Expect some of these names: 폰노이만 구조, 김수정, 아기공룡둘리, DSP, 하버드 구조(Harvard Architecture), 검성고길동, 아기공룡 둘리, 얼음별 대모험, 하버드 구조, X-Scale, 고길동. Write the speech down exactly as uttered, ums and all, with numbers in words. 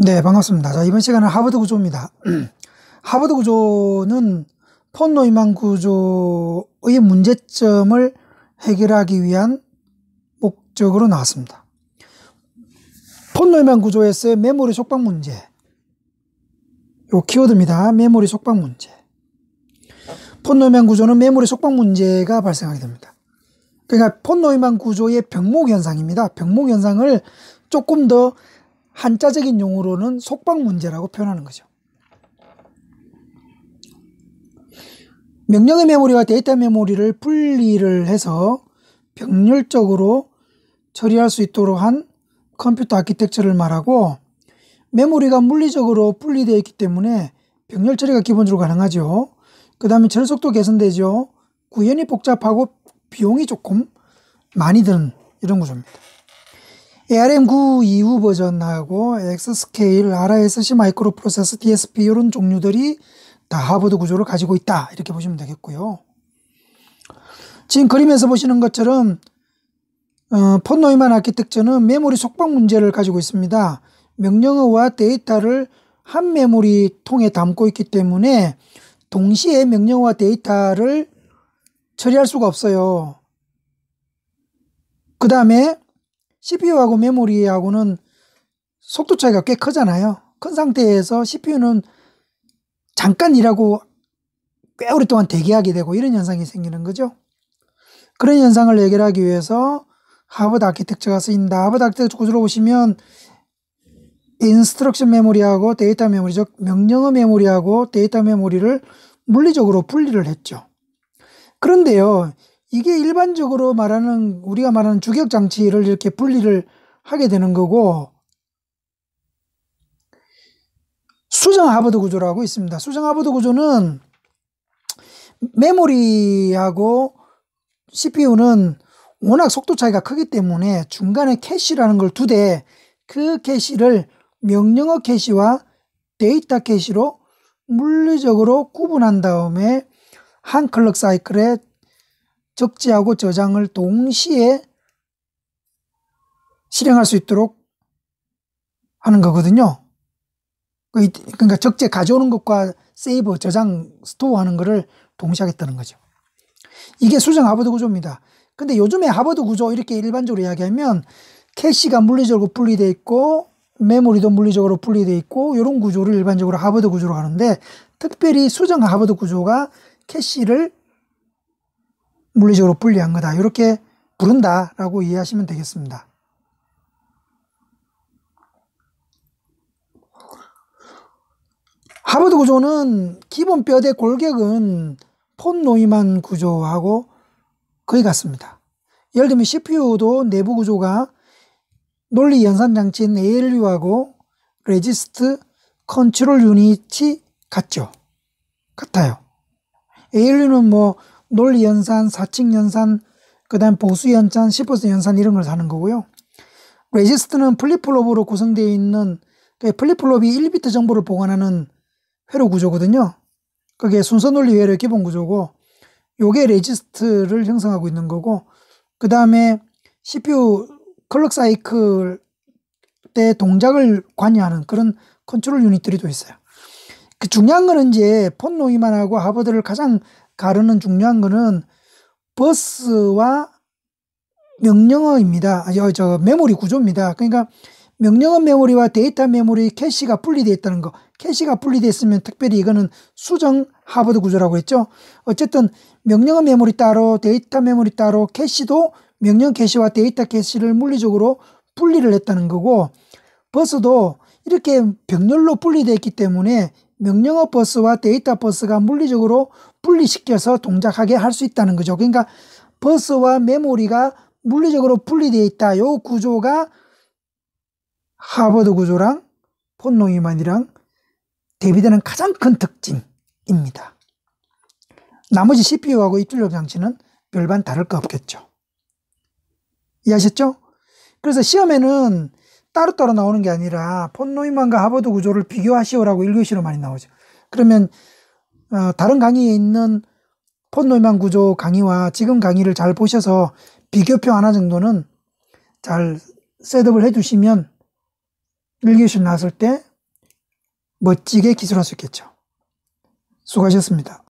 네, 반갑습니다. 자, 이번 시간은 하버드 구조입니다. 하버드 구조는 폰노이만 구조의 문제점을 해결하기 위한 목적으로 나왔습니다. 폰노이만 구조에서의 메모리 속박 문제, 요 키워드입니다. 메모리 속박 문제. 폰노이만 구조는 메모리 속박 문제가 발생하게 됩니다. 그러니까 폰노이만 구조의 병목 현상입니다. 병목 현상을 조금 더 한자적인 용어로는 속박 문제라고 표현하는 거죠. 명령의 메모리와 데이터 메모리를 분리를 해서 병렬적으로 처리할 수 있도록 한 컴퓨터 아키텍처를 말하고, 메모리가 물리적으로 분리되어 있기 때문에 병렬 처리가 기본적으로 가능하죠. 그 다음에 처리 속도 개선되죠. 구현이 복잡하고 비용이 조금 많이 드는 이런 구조입니다. 에이알엠 나인 이후 버전하고 엑스 스케일, 알 아이 에스 씨 마이크로프로세서, 디 에스 피 이런 종류들이 다 하버드 구조를 가지고 있다, 이렇게 보시면 되겠고요. 지금 그림에서 보시는 것처럼 어, 폰노이만 아키텍처는 메모리 속박 문제를 가지고 있습니다. 명령어와 데이터를 한 메모리 통에 담고 있기 때문에 동시에 명령어와 데이터를 처리할 수가 없어요. 그 다음에 씨피유하고 메모리하고는 속도 차이가 꽤 크잖아요. 큰 상태에서 씨피유는 잠깐 일하고 꽤 오랫동안 대기하게 되고 이런 현상이 생기는 거죠. 그런 현상을 해결하기 위해서 하버드 아키텍처가 쓰인다. 하버드 아키텍처 구조로 보시면 인스트럭션 메모리하고 데이터 메모리, 즉 명령어 메모리하고 데이터 메모리를 물리적으로 분리를 했죠. 그런데요, 이게 일반적으로 말하는, 우리가 말하는 주격 장치를 이렇게 분리를 하게 되는 거고, 수정 하버드 구조라고 있습니다. 수정 하버드 구조는 메모리하고 씨피유는 워낙 속도 차이가 크기 때문에 중간에 캐시라는 걸 두되, 그 캐시를 명령어 캐시와 데이터 캐시로 물리적으로 구분한 다음에 한 클럭 사이클에 적지하고 저장을 동시에 실행할 수 있도록 하는 거거든요. 그러니까 적재 가져오는 것과 세이브, 저장, 스토어하는 것을 동시에 하겠다는 거죠. 이게 수정 하버드 구조입니다. 근데 요즘에 하버드 구조 이렇게 일반적으로 이야기하면 캐시가 물리적으로 분리되어 있고 메모리도 물리적으로 분리되어 있고, 이런 구조를 일반적으로 하버드 구조로 하는데, 특별히 수정 하버드 구조가 캐시를 물리적으로 분리한 거다, 이렇게 부른다 라고 이해하시면 되겠습니다. 하버드 구조는 기본 뼈대 골격은 폰노이만 구조하고 거의 같습니다. 예를 들면 씨피유도 내부 구조가 논리 연산 장치인 에이 엘 유하고 레지스트 컨트롤 유닛이 같죠. 같아요. 에이 엘 유는 뭐 논리 연산, 사칙 연산, 그 다음 보수 연산, 시퍼스 연산 이런 걸 하는 거고요. 레지스트는 플립플롭으로 구성되어 있는, 플립플롭이 일 비트 정보를 보관하는 회로 구조거든요. 그게 순서 논리 회로의 기본 구조고, 요게 레지스트를 형성하고 있는 거고, 그 다음에 씨피유 클럭 사이클 때 동작을 관여하는 그런 컨트롤 유닛들이 또 있어요. 그 중요한 거는 이제 폰노이만하고 하버드를 가장 가르는 중요한 거는 버스와 명령어입니다. 저, 저 메모리 구조입니다. 그러니까 명령어 메모리와 데이터 메모리 캐시가 분리되어 있다는 거. 캐시가 분리되어 있으면, 특별히 이거는 수정 하버드 구조라고 했죠. 어쨌든 명령어 메모리 따로, 데이터 메모리 따로, 캐시도 명령 캐시와 데이터 캐시를 물리적으로 분리를 했다는 거고, 버스도 이렇게 병렬로 분리되어 있기 때문에 명령어 버스와 데이터 버스가 물리적으로 분리시켜서 동작하게 할 수 있다는 거죠. 그러니까 버스와 메모리가 물리적으로 분리되어 있다. 이 구조가 하버드 구조랑 폰노이만이랑 대비되는 가장 큰 특징입니다. 나머지 씨피유하고 입출력 장치는 별반 다를 거 없겠죠. 이해하셨죠? 그래서 시험에는 따로따로 나오는 게 아니라 폰노이만과 하버드 구조를 비교하시오라고 일 교시로 많이 나오죠. 그러면 어, 다른 강의에 있는 폰노이만 구조 강의와 지금 강의를 잘 보셔서 비교표 하나 정도는 잘 셋업을 해주시면 일 교시 나왔을 때 멋지게 기술할 수 있겠죠. 수고하셨습니다.